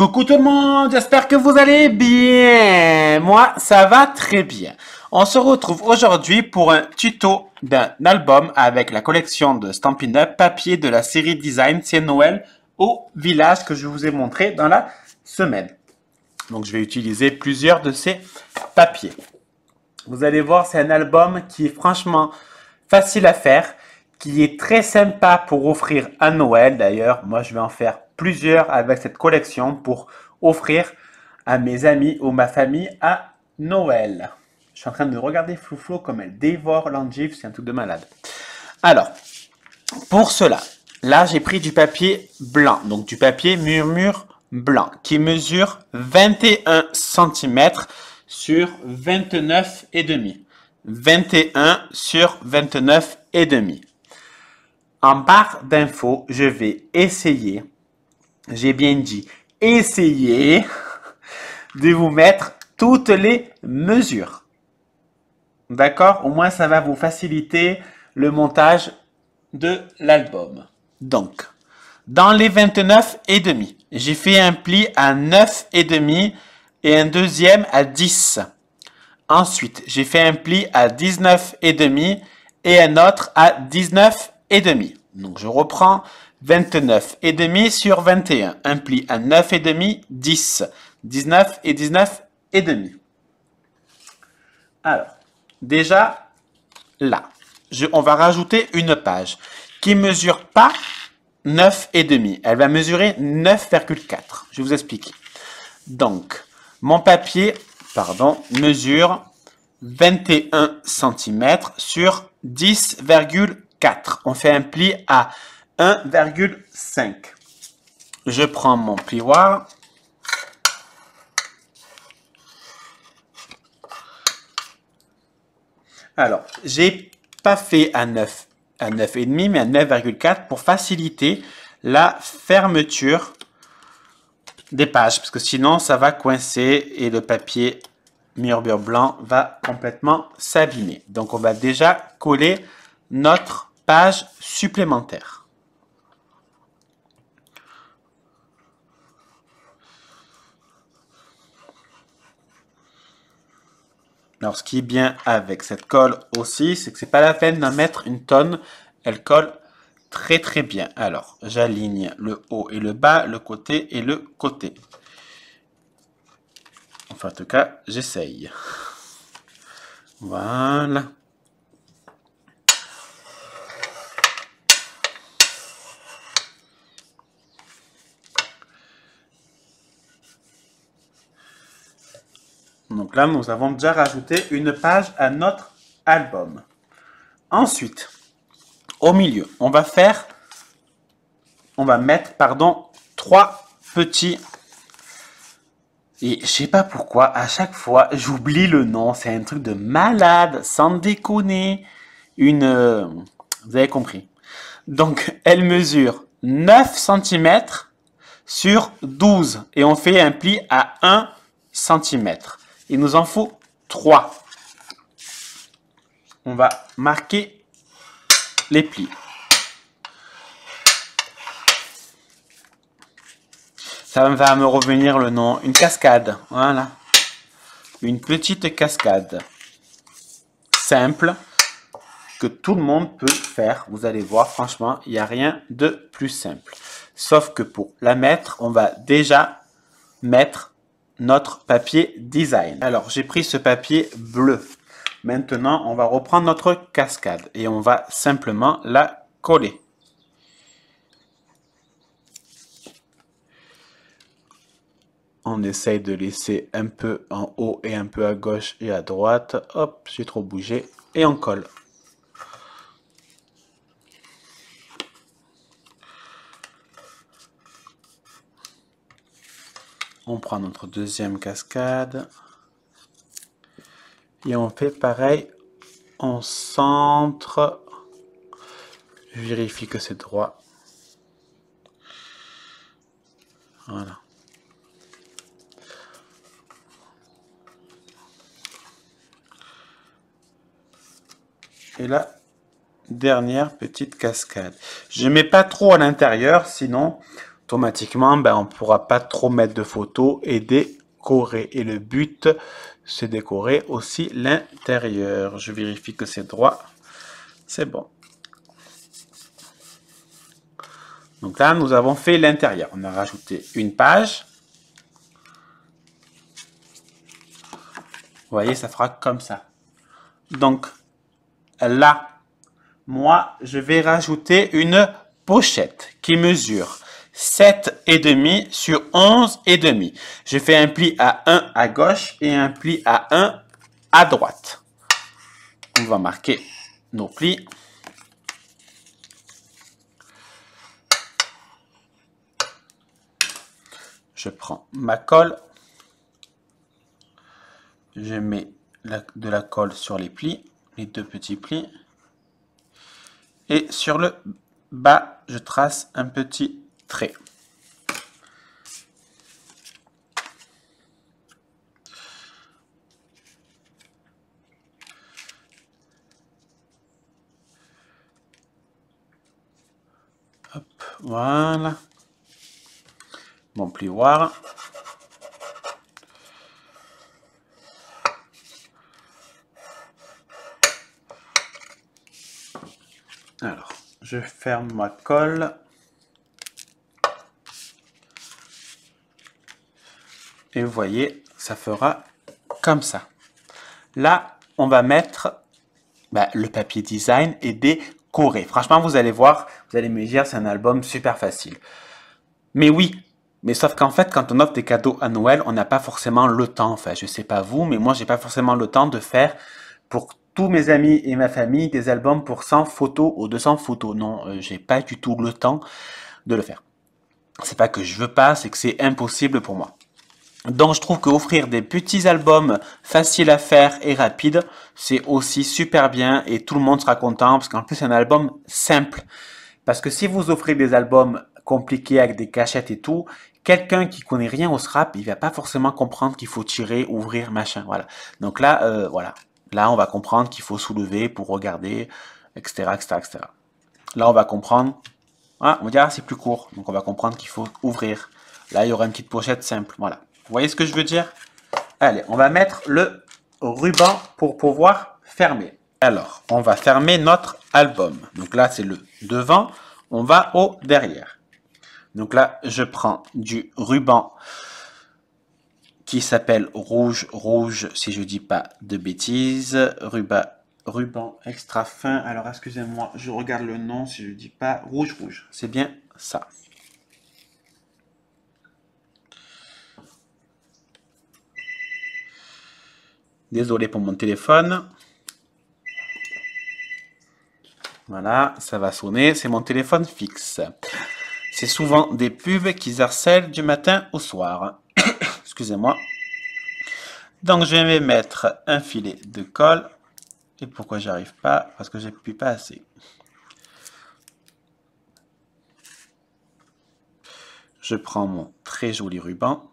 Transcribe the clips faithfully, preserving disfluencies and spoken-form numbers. Coucou tout le monde, j'espère que vous allez bien. Moi, ça va très bien. On se retrouve aujourd'hui pour un tuto d'un album avec la collection de Stampin' Up papier de la série Design C'est Noël au village que je vous ai montré dans la semaine. Donc, je vais utiliser plusieurs de ces papiers. Vous allez voir, c'est un album qui est franchement facile à faire, qui est très sympa pour offrir à Noël. D'ailleurs, moi, je vais en faire plusieurs avec cette collection pour offrir à mes amis ou ma famille à Noël. Je suis en train de regarder Flouflo comme elle dévore l'endive, c'est un truc de malade. Alors, pour cela, là j'ai pris du papier blanc, donc du papier Murmure blanc qui mesure vingt et un centimètres sur vingt-neuf et demi. vingt et un sur vingt-neuf et demi. En barre d'infos, je vais essayer. J'ai bien dit, essayez de vous mettre toutes les mesures. D'accord? Au moins, ça va vous faciliter le montage de l'album. Donc, dans les vingt-neuf et demi, j'ai fait un pli à neuf et demi et un deuxième à dix. Ensuite, j'ai fait un pli à dix-neuf et demi et un autre à dix-neuf et demi. Donc, je reprends. vingt-neuf et demi sur vingt et un, un pli à neuf et demi, dix, dix-neuf et dix-neuf et demi. Alors, déjà, là, je, on va rajouter une page qui ne mesure pas neuf et demi. Elle va mesurer neuf virgule quatre. Je vais vous expliquer. Donc, mon papier, pardon, mesure vingt et un centimètres sur dix virgule quatre. On fait un pli à un virgule cinq. Je prends mon plioir. Alors, j'ai pas fait à neuf, à neuf virgule cinq, mais à neuf virgule quatre pour faciliter la fermeture des pages, parce que sinon ça va coincer et le papier Murmure blanc va complètement s'abîmer. Donc on va déjà coller notre page supplémentaire. Alors, ce qui est bien avec cette colle aussi, c'est que c'est pas la peine d'en mettre une tonne. Elle colle très très bien. Alors, j'aligne le haut et le bas, le côté et le côté. Enfin, en tout cas, j'essaye. Voilà. Donc là, nous avons déjà rajouté une page à notre album. Ensuite, au milieu, on va faire, on va mettre, pardon, trois petits. Et je ne sais pas pourquoi, à chaque fois, j'oublie le nom. C'est un truc de malade, sans déconner. Une, euh, vous avez compris. Donc, elle mesure neuf centimètres sur douze. Et on fait un pli à un centimètre. Il nous en faut trois. On va marquer les plis. Ça va me revenir le nom. Une cascade. Voilà. Une petite cascade. Simple. Que tout le monde peut faire. Vous allez voir, franchement, il n'y a rien de plus simple. Sauf que pour la mettre, on va déjà mettre notre papier design. Alors, j'ai pris ce papier bleu. Maintenant, on va reprendre notre cascade et on va simplement la coller. On essaye de laisser un peu en haut et un peu à gauche et à droite. Hop, j'ai trop bougé et on colle. On prend notre deuxième cascade et on fait pareil, on centre, je vérifie que c'est droit, voilà. Et la dernière petite cascade, je ne mets pas trop à l'intérieur sinon automatiquement, ben, on ne pourra pas trop mettre de photos et décorer. Et le but, c'est décorer aussi l'intérieur. Je vérifie que c'est droit. C'est bon. Donc là, nous avons fait l'intérieur. On a rajouté une page. Vous voyez, ça fera comme ça. Donc là, moi, je vais rajouter une pochette qui mesure sept virgule cinq sur onze virgule cinq. Je fais un pli à un à gauche et un pli à un à droite. On va marquer nos plis. Je prends ma colle. Je mets de la colle sur les plis, les deux petits plis. Et sur le bas, je trace un petit trait. Hop, voilà. Mon plioir. Alors, je ferme ma colle et vous voyez, ça fera comme ça. Là, on va mettre bah, le papier design et décorer. Franchement, vous allez voir, vous allez me dire, c'est un album super facile. Mais oui, mais sauf qu'en fait, quand on offre des cadeaux à Noël, on n'a pas forcément le temps. Enfin, je sais pas vous, mais moi, j'ai pas forcément le temps de faire pour tous mes amis et ma famille des albums pour cent photos ou deux cents photos. Non, euh, j'ai pas du tout le temps de le faire. C'est pas que je veux pas, c'est que c'est impossible pour moi. Donc je trouve que offrir des petits albums faciles à faire et rapides, c'est aussi super bien et tout le monde sera content parce qu'en plus c'est un album simple. Parce que si vous offrez des albums compliqués avec des cachettes et tout, quelqu'un qui connaît rien au scrap, il va pas forcément comprendre qu'il faut tirer, ouvrir, machin, voilà. Donc là, euh, voilà. Là, on va comprendre qu'il faut soulever pour regarder, et cetera, et cetera, et cetera. Là, on va comprendre. Ah, on va dire, ah, c'est plus court. Donc, on va comprendre qu'il faut ouvrir. Là, il y aura une petite pochette simple. Voilà. Vous voyez ce que je veux dire? Allez, on va mettre le ruban pour pouvoir fermer. Alors, on va fermer notre album. Donc là, c'est le devant. On va au derrière. Donc là, je prends du ruban qui s'appelle rouge, rouge, si je dis pas de bêtises, ruban, ruban extra fin, alors excusez-moi, je regarde le nom, si je dis pas, rouge, rouge, c'est bien ça. Désolé pour mon téléphone. Voilà, ça va sonner, c'est mon téléphone fixe. C'est souvent des pubs qui harcèlent du matin au soir. Excusez-moi. Donc, je vais mettre un filet de colle. Et pourquoi j'arrive pas? Parce que je n'appuie pas assez. Je prends mon très joli ruban.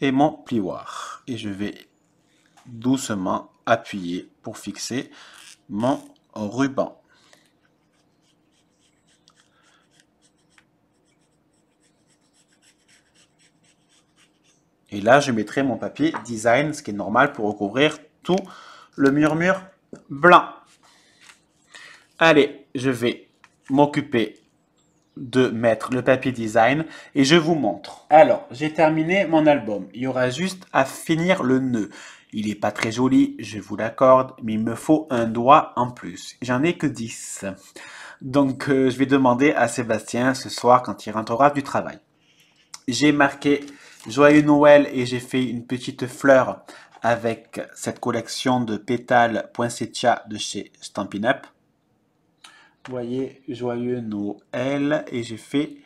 Et mon plioir. Et je vais doucement appuyer pour fixer mon ruban. Et là, je mettrai mon papier design, ce qui est normal pour recouvrir tout le murmure blanc. Allez, je vais m'occuper de mettre le papier design et je vous montre. Alors, j'ai terminé mon album. Il y aura juste à finir le nœud. Il n'est pas très joli, je vous l'accorde, mais il me faut un doigt en plus. J'en ai que dix. Donc, euh, je vais demander à Sébastien ce soir quand il rentrera du travail. J'ai marqué Joyeux Noël et j'ai fait une petite fleur avec cette collection de pétales poinsettia de chez Stampin' Up. Vous voyez, Joyeux Noël et j'ai fait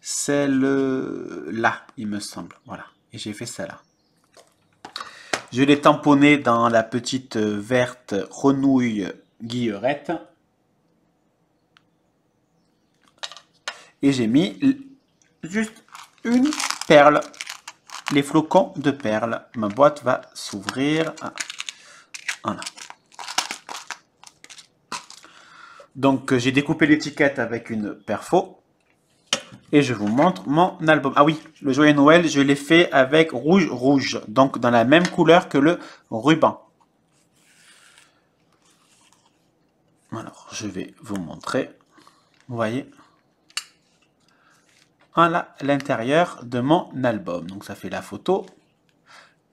celle-là, il me semble. Voilà, et j'ai fait celle-là. Je l'ai tamponnée dans la petite verte renouille guillerette. Et j'ai mis juste une perle. Les flocons de perles. Ma boîte va s'ouvrir. Voilà. Donc j'ai découpé l'étiquette avec une perfo. Et je vous montre mon album. Ah oui, le Joyeux Noël, je l'ai fait avec rouge rouge. Donc dans la même couleur que le ruban. Alors, je vais vous montrer. Vous voyez? Voilà l'intérieur de mon album. Donc ça fait la photo.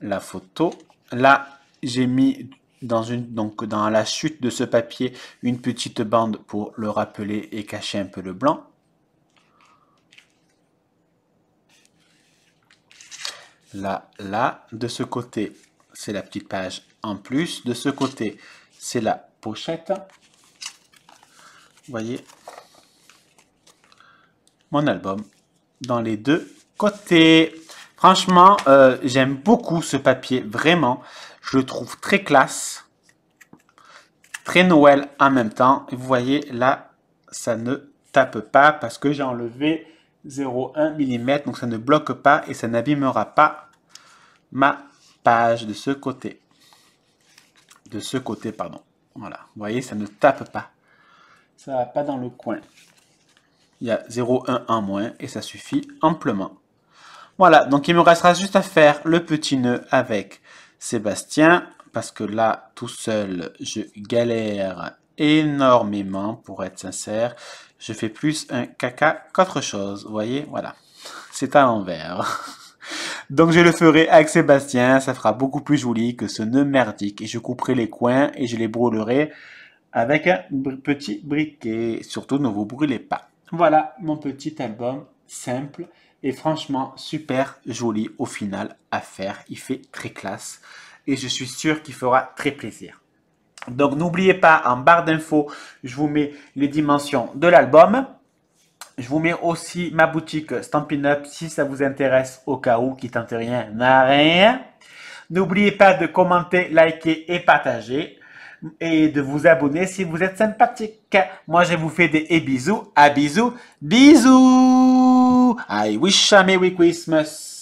La photo. Là, j'ai mis dans une donc dans la chute de ce papier une petite bande pour le rappeler et cacher un peu le blanc. Là, là, de ce côté, c'est la petite page en plus. De ce côté, c'est la pochette. Vous voyez mon album dans les deux côtés. Franchement, euh, j'aime beaucoup ce papier, vraiment. Je le trouve très classe, très Noël en même temps. Et vous voyez, là, ça ne tape pas parce que j'ai enlevé zéro virgule un millimètre, donc ça ne bloque pas et ça n'abîmera pas ma page de ce côté. De ce côté, pardon. Voilà, vous voyez, ça ne tape pas. Ça ne va pas dans le coin. Il y a zéro virgule un en moins et ça suffit amplement. Voilà, donc il me restera juste à faire le petit nœud avec Sébastien. Parce que là, tout seul, je galère énormément, pour être sincère. Je fais plus un caca qu'autre chose, vous voyez, voilà. C'est à l'envers. Donc je le ferai avec Sébastien, ça fera beaucoup plus joli que ce nœud merdique. Et je couperai les coins et je les brûlerai avec un petit briquet. Surtout, ne vous brûlez pas. Voilà mon petit album simple et franchement super joli au final à faire. Il fait très classe et je suis sûr qu'il fera très plaisir. Donc n'oubliez pas, en barre d'infos, je vous mets les dimensions de l'album. Je vous mets aussi ma boutique Stampin' Up si ça vous intéresse, au cas où, qui tente rien n'a rien. N'oubliez pas de commenter, liker et partager. Et de vous abonner si vous êtes sympathique. Moi, je vous fais des et bisous, à bisous, bisous. I wish a Merry Christmas.